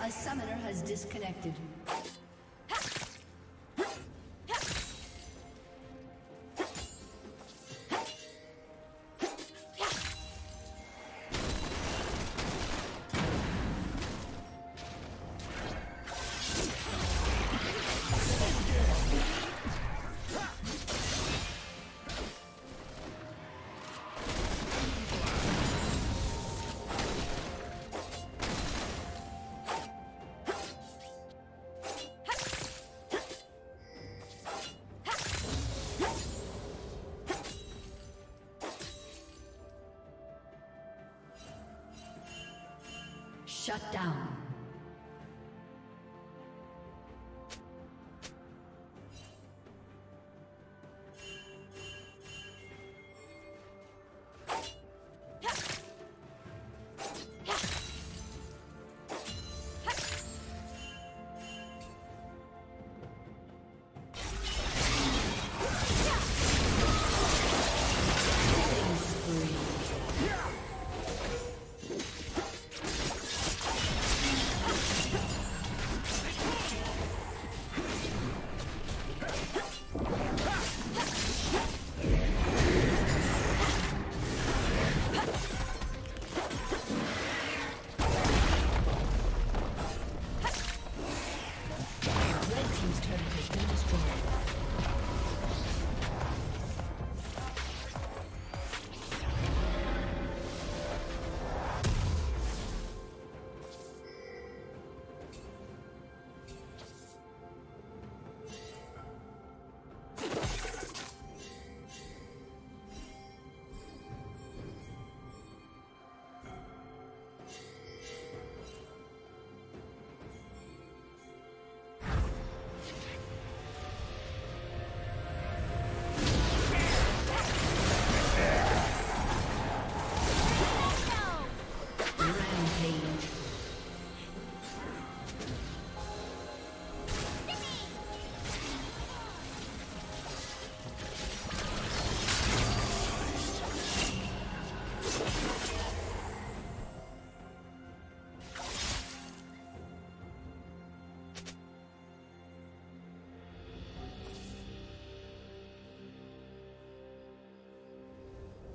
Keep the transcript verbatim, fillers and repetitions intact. A summoner has disconnected. Shut down.